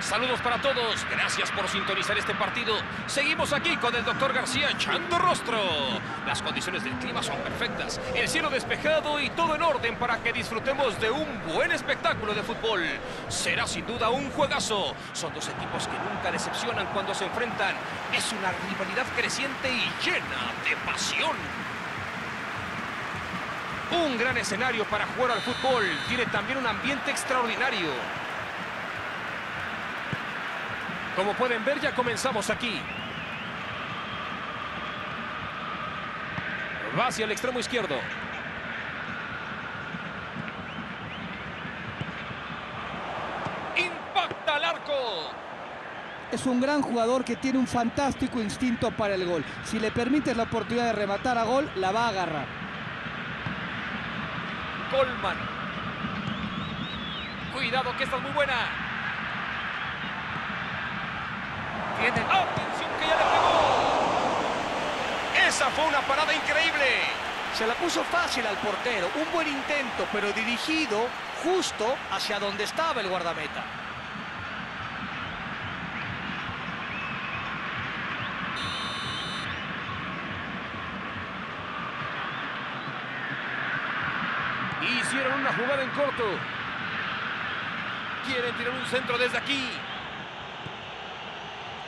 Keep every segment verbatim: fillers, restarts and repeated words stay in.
Saludos para todos, gracias por sintonizar este partido. Seguimos aquí con el doctor García Chantorostro. Las condiciones del clima son perfectas, el cielo despejado y todo en orden para que disfrutemos de un buen espectáculo de fútbol. Será sin duda un juegazo. Son dos equipos que nunca decepcionan cuando se enfrentan. Es una rivalidad creciente y llena de pasión. Un gran escenario para jugar al fútbol. Tiene también un ambiente extraordinario. Como pueden ver, ya comenzamos aquí. Va hacia el extremo izquierdo. ¡Impacta al arco! Es un gran jugador que tiene un fantástico instinto para el gol. Si le permites la oportunidad de rematar a gol, la va a agarrar. Colman. Cuidado que esta es muy buena. Tiene... ¡Atención que ya le pegó! Esa fue una parada increíble. Se la puso fácil al portero. Un buen intento, pero dirigido justo hacia donde estaba el guardameta. Hicieron una jugada en corto. Quieren tirar un centro desde aquí.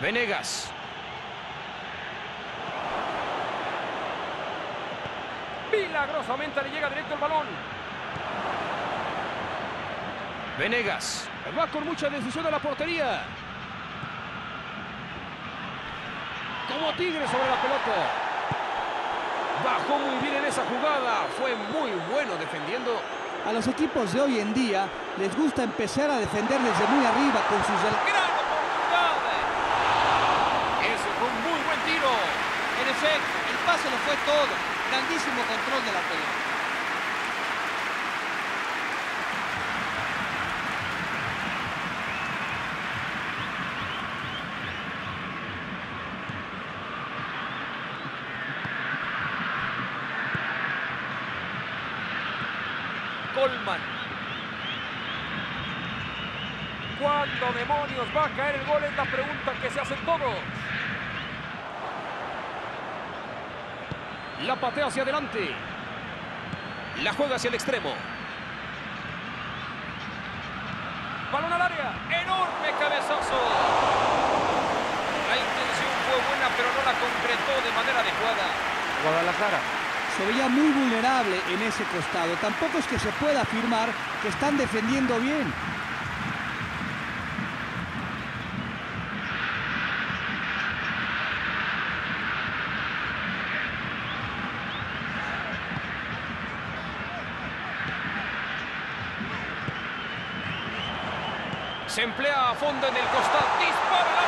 Venegas. Milagrosamente le llega directo el balón. Venegas. Va con mucha decisión a la portería. Como tigre sobre la pelota. Bajó muy bien en esa jugada, fue muy bueno defendiendo. A los equipos de hoy en día les gusta empezar a defender desde muy arriba con sus... ¡Gran oportunidad! Ese fue un muy buen tiro. En efecto, el pase lo fue todo. Grandísimo control de la pelota. Goldman. ¿Cuándo demonios va a caer el gol? Es la pregunta que se hacen todos. La patea hacia adelante. La juega hacia el extremo. Balón al área. ¡Enorme cabezazo! La intención fue buena, pero no la concretó de manera adecuada. Guadalajara se veía muy vulnerable en ese costado. Tampoco es que se pueda afirmar que están defendiendo bien. Se emplea a fondo en el costado. ¡Dispara!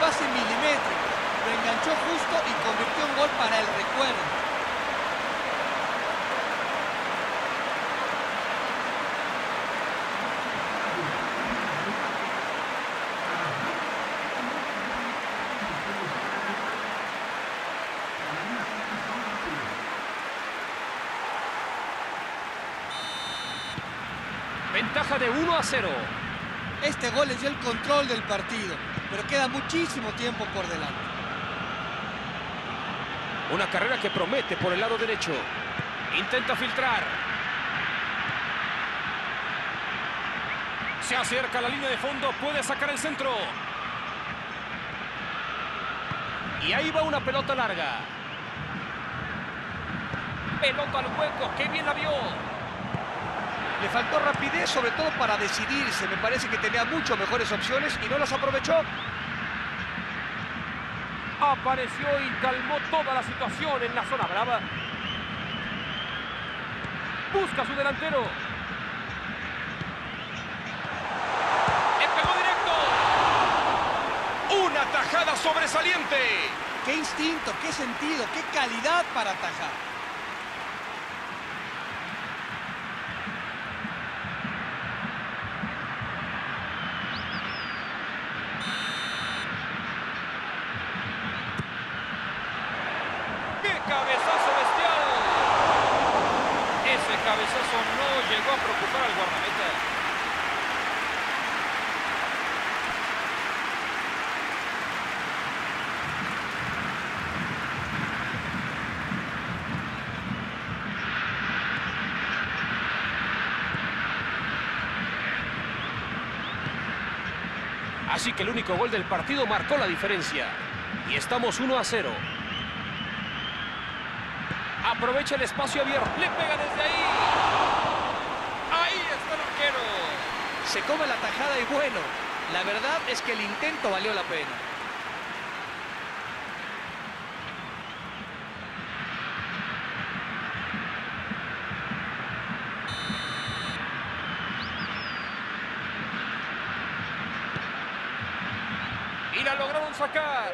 Pase milimétrico, lo enganchó justo y convirtió un gol para el recuerdo. Ventaja de uno a cero. Este gol les dio el control del partido, pero queda muchísimo tiempo por delante. Una carrera que promete por el lado derecho. Intenta filtrar. Se acerca a la línea de fondo, puede sacar el centro. Y ahí va una pelota larga. Pelota al hueco, qué bien la vio. Le faltó rapidez, sobre todo para decidirse. Me parece que tenía mucho mejores opciones y no las aprovechó. Apareció y calmó toda la situación en la zona brava. Busca a su delantero. ¡Empezó directo! ¡Una tajada sobresaliente! ¡Qué instinto, qué sentido, qué calidad para atajar! cabezazo bestial. Ese cabezazo no llegó a preocupar al guardameta. Así que el único gol del partido marcó la diferencia. Y estamos uno a cero. Aprovecha el espacio abierto. Le pega desde ahí. Ahí está el arquero. Se come la tajada y bueno. La verdad es que el intento valió la pena. Y la lograron sacar.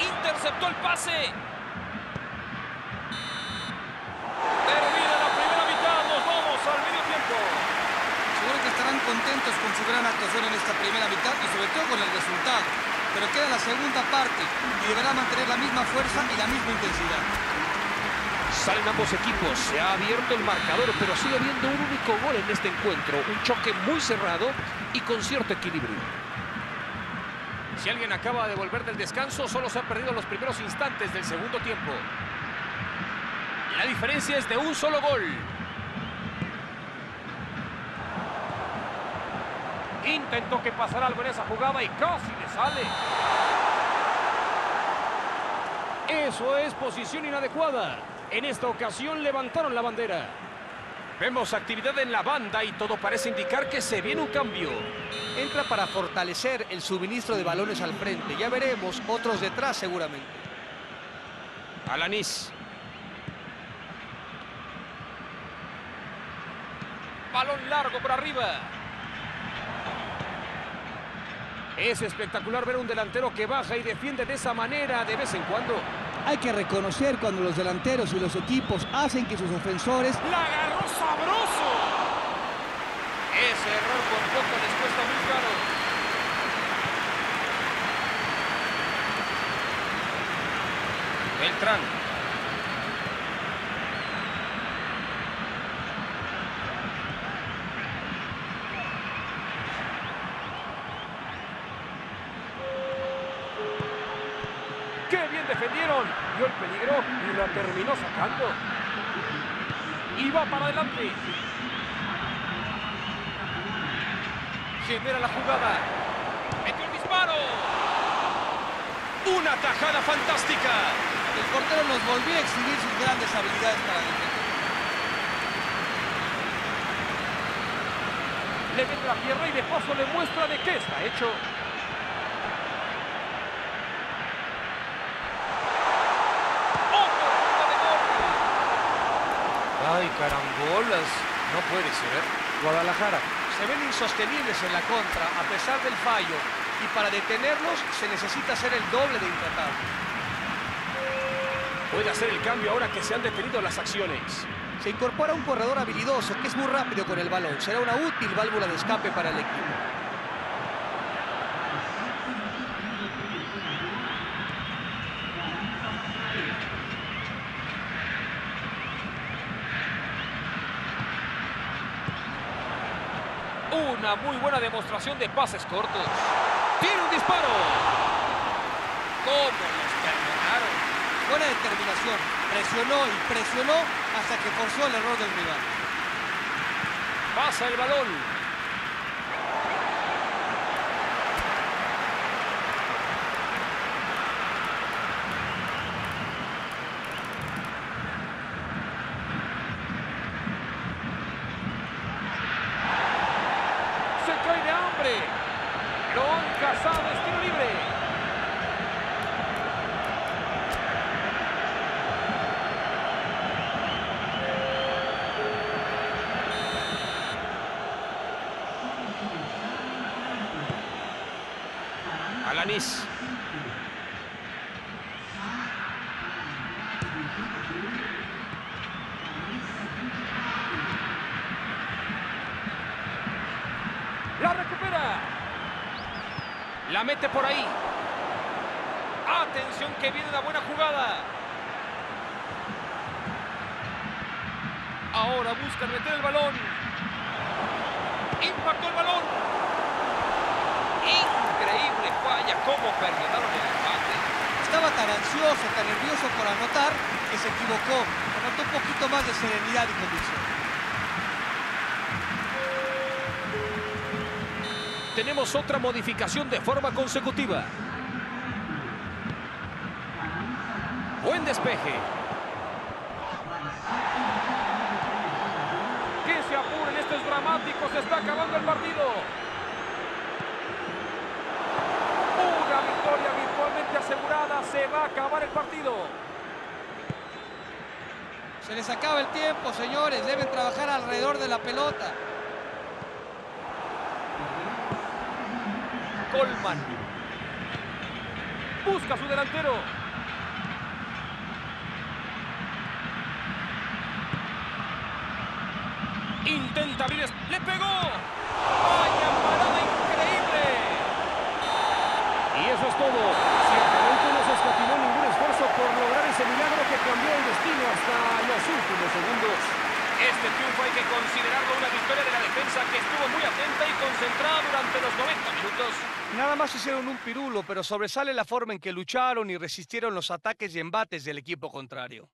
Interceptó el pase. Termina la primera mitad. Nos vamos al medio tiempo. Seguro que estarán contentos con su gran actuación en esta primera mitad y sobre todo con el resultado. Pero queda la segunda parte y deberá mantener la misma fuerza y la misma intensidad. Salen ambos equipos, se ha abierto el marcador, pero sigue habiendo un único gol en este encuentro. Un choque muy cerrado y con cierto equilibrio. Si alguien acaba de volver del descanso, solo se han perdido los primeros instantes del segundo tiempo. La diferencia es de un solo gol. Intentó que pasara algo en esa jugada y casi le sale. Eso es posición inadecuada. En esta ocasión levantaron la bandera. Vemos actividad en la banda y todo parece indicar que se viene un cambio. Entra para fortalecer el suministro de balones al frente. Ya veremos otros detrás seguramente. Alanís. Balón largo por arriba. Es espectacular ver un delantero que baja y defiende de esa manera de vez en cuando. Hay que reconocer cuando los delanteros y los equipos hacen que sus ofensores... ¡La agarró sabroso! Ese error con poco les cuesta muy caro. Beltrán. ¡Qué bien defendieron! Vio el peligro y la terminó sacando. Y va para adelante. Genera la jugada. ¡Metió el disparo! ¡Una tajada fantástica! El portero nos volvió a exhibir sus grandes habilidades para defender. Le mete la pierna y de paso le muestra de qué está hecho. ¡Ay, carambolas! No puede ser. Guadalajara. Se ven insostenibles en la contra, a pesar del fallo. Y para detenerlos, se necesita hacer el doble de intratable. Puede hacer el cambio ahora que se han detenido las acciones. Se incorpora un corredor habilidoso, que es muy rápido con el balón. Será una útil válvula de escape para el equipo. Una muy buena demostración de pases cortos. ¡Tiene un disparo! ¡Cómo los terminaron! Buena determinación. Presionó y presionó hasta que forzó el error del rival. Pasa el balón. Alanís. La mete por ahí. Atención que viene una buena jugada. Ahora busca meter el balón. Impactó el balón. Increíble falla. Cómo perdonaron el empate. Estaba tan ansioso, tan nervioso por anotar que se equivocó. Anotó un poquito más de serenidad y convicción. Tenemos otra modificación de forma consecutiva. Buen despeje. Que se apuren, esto es dramático, se está acabando el partido. Una victoria virtualmente asegurada, se va a acabar el partido. Se les acaba el tiempo, señores, deben trabajar alrededor de la pelota. Colman busca a su delantero. Intenta abrir. ¡Le pegó! ¡Vaya parada increíble! Y eso es todo. Ciertamente no se escatimó ningún esfuerzo por lograr ese milagro que cambió el destino hasta los últimos segundos. Este triunfo hay que considerarlo una victoria de la defensa que estuvo muy atenta y concentrada durante los noventa minutos. Nada más hicieron un pirulo, pero sobresale la forma en que lucharon y resistieron los ataques y embates del equipo contrario.